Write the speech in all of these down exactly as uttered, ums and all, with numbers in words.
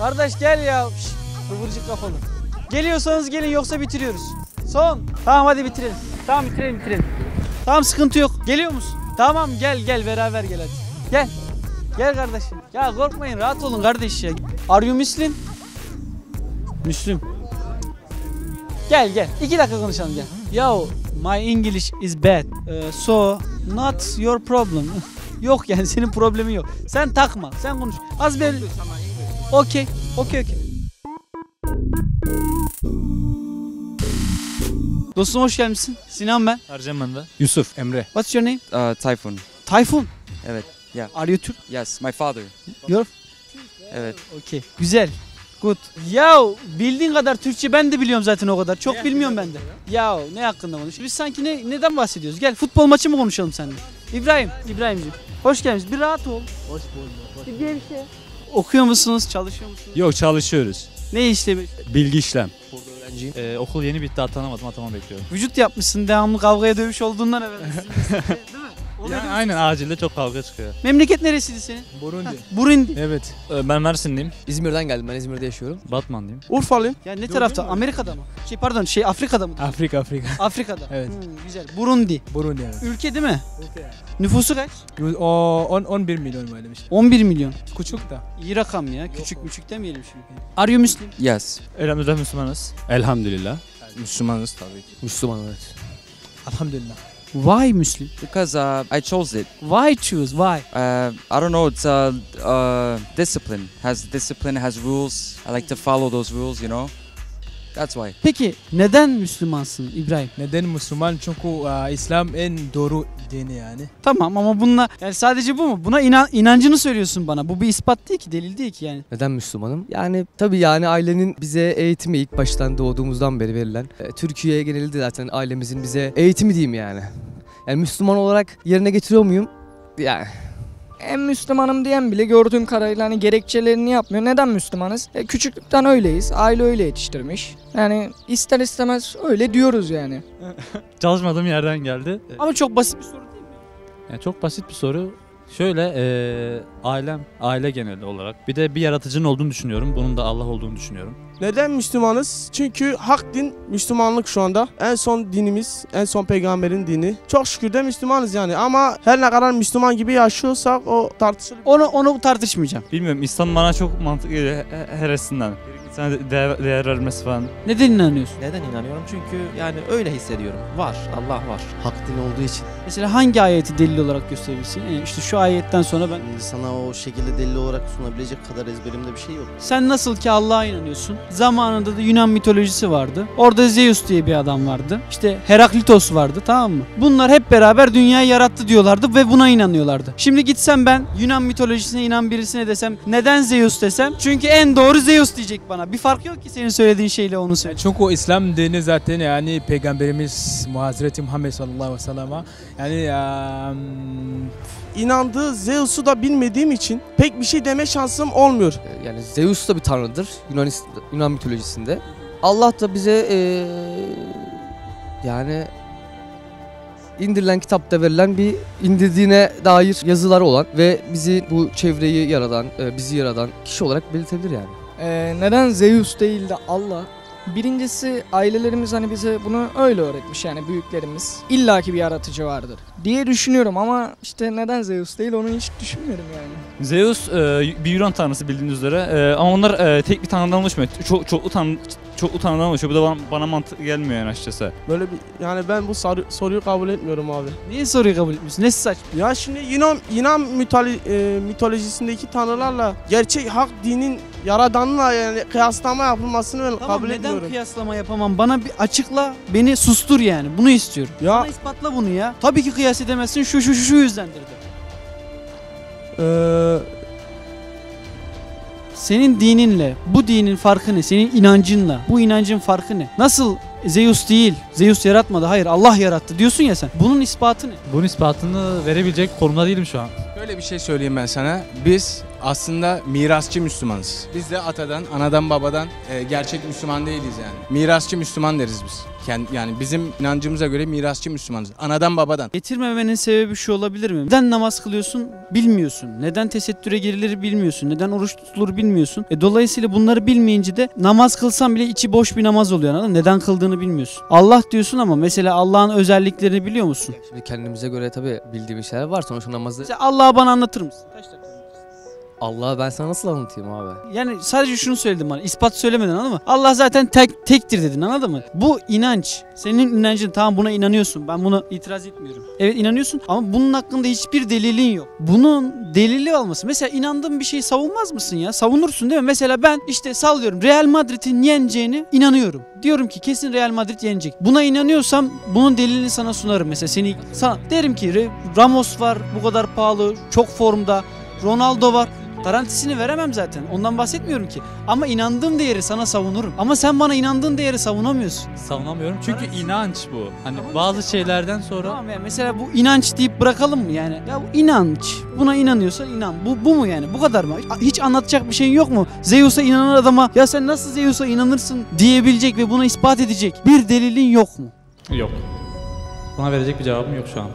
Kardeş gel ya. Şşş, kıvırcık kafalı. Geliyorsanız gelin yoksa bitiriyoruz. Son. Tamam hadi bitirelim. Tamam bitirelim bitirelim. Tamam sıkıntı yok. Geliyor musun? Tamam gel gel beraber gel hadi. Gel. Gel kardeşim. Ya korkmayın rahat olun kardeş ya. Are you Müslüm? Müslüm. Gel gel. İki dakika konuşalım gel. Yo my English is bad. Uh, so not your problem. Yok yani senin problemi yok. Sen takma. Sen konuş. Az belli. Okey. Okey okey. Dostum hoş gelmişsin. Sinan ben. Ercan ben de. Yusuf. Emre. What's your name? Uh, Tayfun. Tayfun? Evet. Yeah. Are you Türk? Yes, my father. Your? Evet. Okey. Güzel. Good. Ya bildiğin kadar Türkçe ben de biliyorum zaten o kadar. Çok ne bilmiyorum ben de. Ya ne hakkında konuş? Biz sanki ne, neden bahsediyoruz? Gel futbol maçı mı konuşalım seninle? İbrahim, İbrahimciğim. Hoş geldiniz. Bir rahat ol. Hoş bulduk. Bir gevşe. Okuyor musunuz? Çalışıyor musunuz? Yok çalışıyoruz. Ne işte? Bilgi işlem. Ee, okul yeni bitti atanamadım atama bekliyorum. Vücut yapmışsın devamlı kavgaya dövüş olduğundan evvel. Değil mi? Yani aynen acilde çok kavga çıkıyor. Memleket neresiydi senin? Burundi. Ha, Burundi. Evet. Ee, ben Mersinliyim. İzmir'den geldim. Ben İzmir'de yaşıyorum. Batmanlıyım. Urfalıyım. Ya ne tarafta? Amerika'da mı? Şey pardon, şey Afrika'da mı? Afrika, Afrika. Afrika'da. Evet. Hmm, güzel. Burundi. Burundi evet. Ülke değil mi? Ülke. Yani. Nüfusu kaç? on bir milyon böyle bir şey. on bir milyon. Küçük da. İyi rakam ya. Küçük küçük demeyelim şimdi. Are you Muslim? Yes. Elhamdülillah Müslümanız. Elhamdülillah. Müslümanız tabii ki. Müslüman evet. Elhamdülillah. Why Muslim? Because uh, I chose it. Why choose? Why? Uh, I don't know. It's uh, uh, discipline. Has discipline has rules. I like to follow those rules, you know. That's why. Peki neden Müslümansın İbrahim? Neden Müslüman? Çünkü uh, İslam en doğru dini yani. Tamam ama bununla yani sadece bu mu? Buna inan, inancını söylüyorsun bana. Bu bir ispat değil ki, delil değil ki yani. Neden Müslümanım? Yani tabii yani ailenin bize eğitimi ilk baştan doğduğumuzdan beri verilen. E, Türkiye'ye genelde zaten ailemizin bize eğitimi diyeyim yani. Yani Müslüman olarak yerine getiriyor muyum? Yani... En Müslümanım diyen bile gördüğüm kadarıyla hani gerekçelerini yapmıyor. Neden Müslümanız? E, küçüklükten öyleyiz. Aile öyle yetiştirmiş. Yani ister istemez öyle diyoruz yani. Çalışmadığım yerden geldi. Ama çok basit bir soru değil mi? Yani çok basit bir soru. Şöyle e, ailem, aile genel olarak. Bir de bir yaratıcının olduğunu düşünüyorum. Bunun da Allah olduğunu düşünüyorum. Neden Müslümanız? Çünkü hak din Müslümanlık şu anda. En son dinimiz, en son peygamberin dini. Çok şükür de Müslümanız yani ama her ne kadar Müslüman gibi yaşıyorsak o tartışılır. Onu, onu tartışmayacağım. Bilmiyorum İslam bana çok mantıklı geliyor heresinden. Sana değer, değer vermesi falan. Neden inanıyorsun? Neden inanıyorum? Çünkü yani öyle hissediyorum. Var, Allah var. Hak din olduğu için. Mesela hangi ayeti delil olarak gösterebilirsin? Yani işte şu ayetten sonra ben... Sana o şekilde delil olarak sunabilecek kadar ezberimde bir şey yok. Sen nasıl ki Allah'a inanıyorsun? Zamanında da Yunan mitolojisi vardı. Orada Zeus diye bir adam vardı. İşte Heraklitos vardı, tamam mı? Bunlar hep beraber dünyayı yarattı diyorlardı ve buna inanıyorlardı. Şimdi gitsem ben Yunan mitolojisine inan birisine desem neden Zeus desem? Çünkü en doğru Zeus diyecek bana. Bir fark yok ki senin söylediğin şeyle onu söyle. Çünkü o İslam dini zaten yani Peygamberimiz Hazreti Muhammed sallallahu aleyhi ve sellem'e yani um... inandığı Zeus'u da bilmediğim için pek bir şey deme şansım olmuyor. Yani Zeus da bir tanrıdır Yunanistan, Yunan mitolojisinde. Allah da bize ee, yani indirilen kitapta verilen bir indirdiğine dair yazıları olan ve bizi bu çevreyi yaradan, bizi yaradan kişi olarak belirtebilir yani. Ee, neden Zeus değil de Allah? Birincisi ailelerimiz hani bize bunu öyle öğretmiş yani büyüklerimiz. İllaki bir yaratıcı vardır diye düşünüyorum ama işte neden Zeus değil onu hiç düşünmüyorum yani. Zeus e, bir Yunan tanrısı bildiğiniz üzere e, ama onlar e, tek bir tanrıdan oluşmuyor. Çok, çoklu tanrı, çoklu tanrıdan oluşuyor. Bu da bana, bana mantıklı gelmiyor yani açıkçası. Böyle bir yani ben bu soru, soruyu kabul etmiyorum abi. Niye soruyu kabul etmiyorsun? Nesi saç? Ya şimdi Yunan, Yunan mitolo e, mitolojisindeki tanrılarla gerçek hak dinin Yaradan'la yani kıyaslama yapılmasını ben tamam, kabul neden etmiyorum. Neden kıyaslama yapamam? Bana bir açıkla, beni sustur yani. Bunu istiyorum. Ya. Bana ispatla bunu ya. Tabii ki kıyas edemezsin. Şu şu şu, şu yüzdendir de. Ee... Senin dininle, bu dinin farkı ne? Senin inancınla, bu inancın farkı ne? Nasıl Zeus değil, Zeus yaratmadı, hayır Allah yarattı diyorsun ya sen. Bunun ispatı ne? Bunun ispatını verebilecek konumda değilim şu an. Şöyle bir şey söyleyeyim ben sana. Biz aslında mirasçı Müslümanız. Biz de atadan, anadan, babadan e, gerçek Müslüman değiliz yani. Mirasçı Müslüman deriz biz. Kend, yani bizim inancımıza göre mirasçı Müslümanız. Anadan, babadan. Getirmemenin sebebi şu olabilir mi? Neden namaz kılıyorsun bilmiyorsun. Neden tesettüre girilir bilmiyorsun. Neden oruç tutulur bilmiyorsun. E, dolayısıyla bunları bilmeyince de namaz kılsan bile içi boş bir namaz oluyor. Anladın? Neden kıldığını bilmiyorsun. Allah diyorsun ama mesela Allah'ın özelliklerini biliyor musun? Şimdi kendimize göre tabii bildiğimiz şeyler var. Sonuçta namazı... İşte Allah'ı bana anlatır mısın? Kaç dakika? Allah'ı ben sana nasıl anlatayım abi? Yani sadece şunu söyledim bana, ispat söylemeden, anladın mı? Allah zaten tek, tektir dedin, anladın mı? Bu inanç, senin inancın, tamam buna inanıyorsun, ben buna itiraz etmiyorum. Evet inanıyorsun ama bunun hakkında hiçbir delilin yok. Bunun delili olması, mesela inandığın bir şeyi savunmaz mısın ya? Savunursun değil mi? Mesela ben işte sallıyorum, Real Madrid'in yeneceğini inanıyorum. Diyorum ki kesin Real Madrid yenecek. Buna inanıyorsam bunun delilini sana sunarım mesela. Seni, sana derim ki Ramos var, bu kadar pahalı, çok formda, Ronaldo var. Garantisini veremem zaten. Ondan bahsetmiyorum ki. Ama inandığım değeri sana savunurum. Ama sen bana inandığın değeri savunamıyorsun. Savunamıyorum. Çünkü Garantis. inanç bu. Hani tamam, bazı işte, şeylerden sonra. Tamam ya, mesela bu inanç deyip bırakalım mı yani? Ya bu inanç. Buna inanıyorsan inan. Bu bu mu yani? Bu kadar mı? Hiç anlatacak bir şeyin yok mu? Zeus'a inanan adama ya sen nasıl Zeus'a inanırsın diyebilecek ve buna ispat edecek bir delilin yok mu? Yok. Buna verecek bir cevabım yok şu an.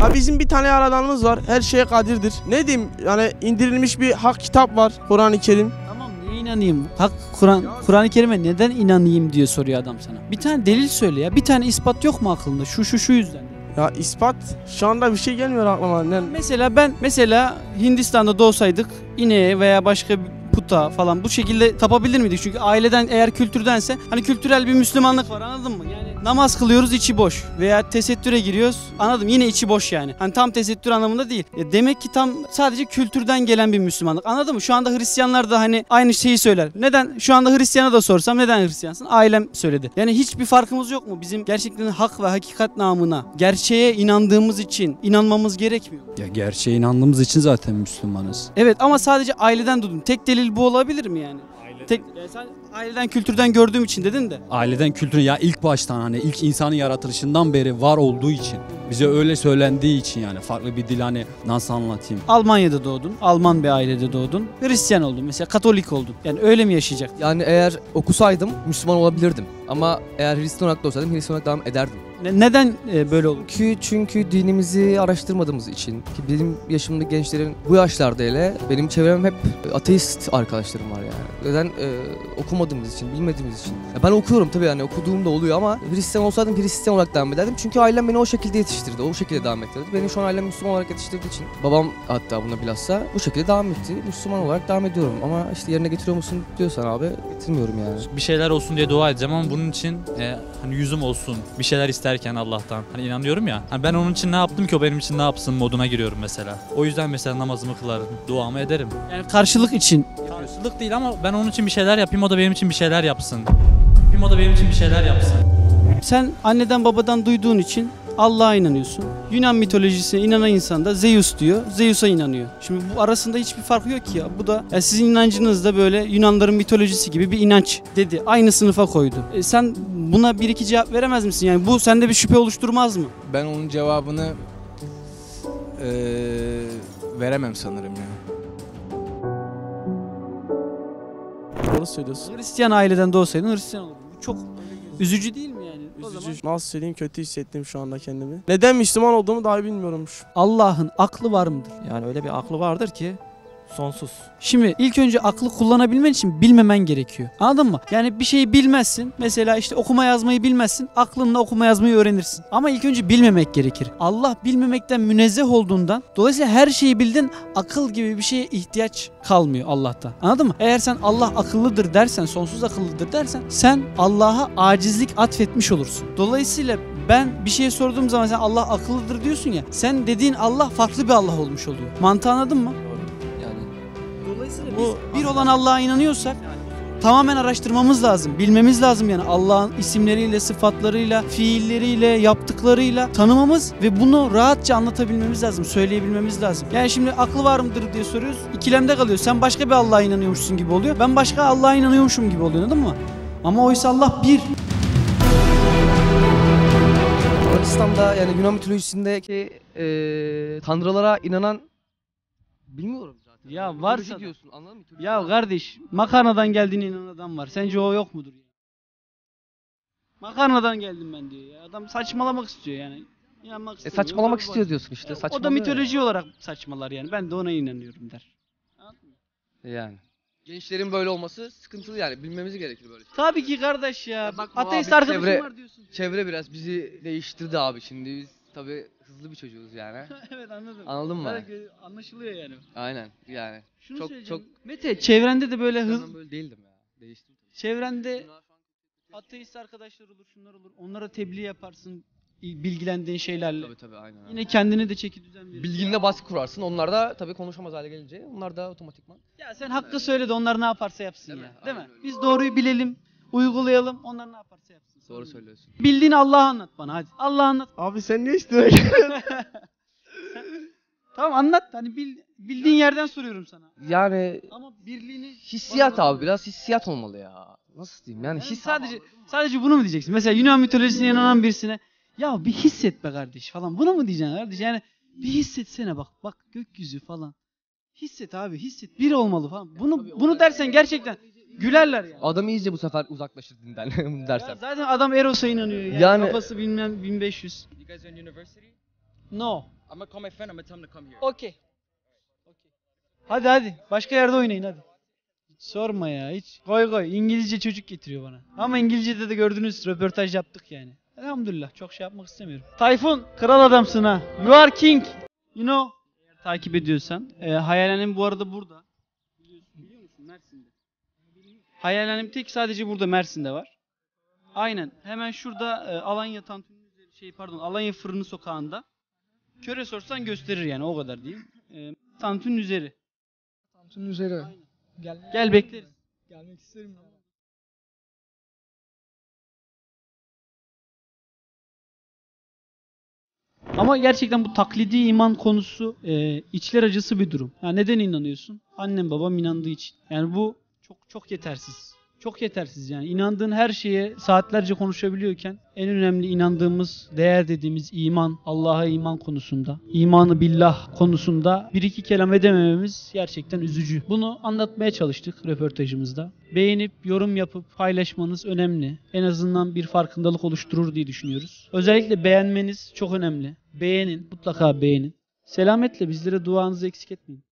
Ya bizim bir tane yaradanımız var. Her şeye kadirdir. Ne diyeyim? Yani indirilmiş bir hak kitap var. Kur'an-ı Kerim. Tamam niye inanayım? Hak Kur'an Kur'an-ı Kerim'e neden inanayım diye soruyor adam sana. Bir tane delil söyle ya. Bir tane ispat yok mu aklında? Şu şu şu yüzden. Ya ispat şu anda bir şey gelmiyor aklıma. Ne? Mesela ben mesela Hindistan'da doğsaydık ineğe veya başka bir puta falan bu şekilde tapabilir miydik? Çünkü aileden eğer kültürdense hani kültürel bir Müslümanlık var, anladın mı? Yani namaz kılıyoruz içi boş veya tesettüre giriyoruz, anladım yine içi boş yani. Hani tam tesettür anlamında değil. Ya demek ki tam sadece kültürden gelen bir Müslümanlık, anladın mı? Şu anda Hristiyanlar da hani aynı şeyi söyler. Neden? Şu anda Hristiyan'a da sorsam neden Hristiyansın? Ailem söyledi. Yani hiçbir farkımız yok mu? Bizim gerçekten hak ve hakikat namına gerçeğe inandığımız için inanmamız gerekmiyor. Ya gerçeğe inandığımız için zaten Müslümanız. Evet ama sadece aileden duydum. Tek delil bu olabilir mi yani? Aileden. Tek, yani sen aileden kültürden gördüğüm için dedin de. Aileden kültürü ya ilk baştan hani ilk insanın yaratılışından beri var olduğu için. Bize öyle söylendiği için yani farklı bir dil hani nasıl anlatayım. Almanya'da doğdun, Alman bir ailede doğdun, Hristiyan oldun mesela, Katolik oldun. Yani öyle mi yaşayacak? Yani eğer okusaydım Müslüman olabilirdim ama eğer Hristiyan olarak da olsaydım Hristiyan olarak devam ederdim. Neden böyle oldu? Çünkü, çünkü dinimizi araştırmadığımız için. Ki benim yaşımda gençlerin bu yaşlarda hele benim çevrem hep ateist arkadaşlarım var yani. Neden? Ee, okumadığımız için, bilmediğimiz için. Ya ben okuyorum tabii yani okuduğum da oluyor ama Hristiyan olsaydım Hristiyan olarak devam ederdim. Çünkü ailem beni o şekilde yetiştirdi, o şekilde devam ettirdi. Benim şu an ailem Müslüman olarak yetiştirdiği için babam hatta buna bilhassa bu şekilde devam etti. Müslüman olarak devam ediyorum ama işte yerine getiriyor musun diyorsan abi getirmiyorum yani. Bir şeyler olsun diye dua edeceğim ama bunun için e, hani yüzüm olsun, bir şeyler isterim. Derken Allah'tan hani inanıyorum ya, hani ben onun için ne yaptım ki o benim için ne yapsın moduna giriyorum mesela. O yüzden mesela namazımı kılarım, duamı ederim. Yani karşılık için. Karşılık değil ama ben onun için bir şeyler yapayım, o da benim için bir şeyler yapsın. Yapayım, o da benim için bir şeyler yapsın. Sen anneden babadan duyduğun için Allah'a inanıyorsun. Yunan mitolojisine inanan insan da Zeus diyor, Zeus'a inanıyor. Şimdi bu arasında hiçbir fark yok ki ya. Bu da yani sizin inancınız da böyle Yunanların mitolojisi gibi bir inanç dedi. Aynı sınıfa koydu. E sen buna bir iki cevap veremez misin? Yani bu sende bir şüphe oluşturmaz mı? Ben onun cevabını ee, veremem sanırım ya. Doğru söylüyorsun. Hristiyan aileden doğsaydın Hristiyan olurdun. Bu çok üzücü değil mi? Nasıl söyleyeyim, kötü hissettim şu anda kendimi. Neden Müslüman olduğumu dahi bilmiyorummuş. Allah'ın aklı var mıdır? Yani öyle bir aklı vardır ki sonsuz. Şimdi ilk önce aklı kullanabilmen için bilmemen gerekiyor. Anladın mı? Yani bir şeyi bilmezsin. Mesela işte okuma yazmayı bilmezsin. Aklınla okuma yazmayı öğrenirsin. Ama ilk önce bilmemek gerekir. Allah bilmemekten münezzeh olduğundan dolayısıyla her şeyi bildin. Akıl gibi bir şeye ihtiyaç kalmıyor Allah'ta. Anladın mı? Eğer sen Allah akıllıdır dersen, sonsuz akıllıdır dersen sen Allah'a acizlik atfetmiş olursun. Dolayısıyla ben bir şeye sorduğum zaman sen Allah akıllıdır diyorsun ya. Sen dediğin Allah farklı bir Allah olmuş oluyor. Mantığı anladın mı? Bu, bir olan Allah'a inanıyorsak tamamen araştırmamız lazım, bilmemiz lazım yani Allah'ın isimleriyle, sıfatlarıyla, fiilleriyle, yaptıklarıyla tanımamız ve bunu rahatça anlatabilmemiz lazım, söyleyebilmemiz lazım. Yani şimdi aklı var mıdır diye soruyoruz, ikilemde kalıyor. Sen başka bir Allah'a inanıyormuşsun gibi oluyor, ben başka Allah'a inanıyormuşum gibi oluyor, anladın mı? Ama oysa Allah bir. İslam'da yani Yunan mitolojisindeki e, tanrılara inanan bilmiyorum zaten. Ya varsa diyorsun, anladın mı? Ya kardeş, makarnadan geldiğine inanan adam var. Sence o yok mudur? Makarnadan geldim ben diyor ya. Adam saçmalamak istiyor yani. İnanmak istiyor. E saçmalamak istiyor diyorsun işte. E, o da mitoloji yani olarak saçmalar yani. Ben de ona inanıyorum der. Yani. Gençlerin böyle olması sıkıntılı yani. Bilmemiz gerekir böyle. Tabii ki kardeş ya. Ya bak, ateist arkadaşım çevre, var diyorsun. Çevre biraz bizi değiştirdi abi. Şimdi biz tabii hızlı bir çocuğuz yani. Evet, anladım. Anladın mı? Evet, anlaşılıyor yani. Aynen yani. Şunu çok, söyleyeceğim. Çok... Mete, çevrende de böyle hız... Böyle değildim ya. Değiştim. Çevrende ateist arkadaşlar olur, şunlar olur. Onlara tebliğ yaparsın bilgilendiğin şeylerle. Tabii tabii, aynen. Yine aynen. Kendine de çeki düzen verirsin. Bilginle baskı kurarsın. Onlar da tabii konuşamaz hale gelince onlar da otomatikman. Ya sen hakkı söyle de onlar ne yaparsa yapsın değil ya. Mi? Değil aynen mi? Öyle. Biz doğruyu bilelim, uygulayalım. Onlar ne yaparsa yapsın. Doğru söylüyorsun. Bildiğini Allah'a anlat bana hadi. Allah'a anlat. Abi sen ne istiyorsun? Tamam anlat. Hani bil, bildiğin yerden soruyorum sana. Yani ama birliğini hissiyat abi, biraz hissiyat olmalı ya. Nasıl diyeyim yani, yani his sadece sadece bunu mu diyeceksin? Mesela Yunan mitolojisine inanan birisine ya bir hisset be kardeş falan, bunu mu diyeceksin kardeş? Yani bir hissetsene, bak bak gökyüzü falan. Hisset abi, hisset. Bir olmalı falan. Bunu ya, bunu dersen gerçekten gülerler yani. Adam iyice bu sefer uzaklaşır dinden bunu dersen. Zaten adam Eros'a inanıyor yani, yani kafası bilmem bin beş yüz. You guys are in university? No. I'm gonna call my friend, I'm gonna tell him to come here. Okay. Okay. Hadi hadi başka yerde oynayın hadi. Sorma ya hiç. Koy koy. İngilizce çocuk getiriyor bana. Ama İngilizce'de de gördünüz, röportaj yaptık yani. Elhamdülillah, çok şey yapmak istemiyorum. Tayfun, kral adamsın ha. You are king. You know. Eğer takip ediyorsan. E, Hayalhanem bu arada burada. Biliyor musun? Mersin'de. Hayalhanem tek sadece burada Mersin'de var. Aynen. Hemen şurada e, Alanya Tantun'un şey pardon Alanya Fırını Sokağı'nda. Köre sorsan gösterir yani, o kadar diyeyim. E, Tantun üzeri. Tantun üzeri. Aynen. Gelmek Gel bekleriz. Gelmek isterim ama. Ama gerçekten bu taklidi iman konusu e, içler acısı bir durum. Ya neden inanıyorsun? Annem babam inandığı için. Yani bu çok çok yetersiz. Çok yetersiz yani. İnandığın her şeye saatlerce konuşabiliyorken en önemli inandığımız, değer dediğimiz iman, Allah'a iman konusunda, imanı billah konusunda bir iki kelam edemememiz gerçekten üzücü. Bunu anlatmaya çalıştık röportajımızda. Beğenip, yorum yapıp paylaşmanız önemli. En azından bir farkındalık oluşturur diye düşünüyoruz. Özellikle beğenmeniz çok önemli. Beğenin, mutlaka beğenin. Selametle, bizlere duanızı eksik etmeyin.